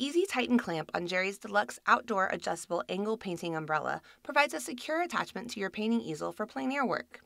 The Easy Tighten clamp on Jerry's Deluxe Outdoor Adjustable Angle Painting Umbrella provides a secure attachment to your painting easel for plein air work.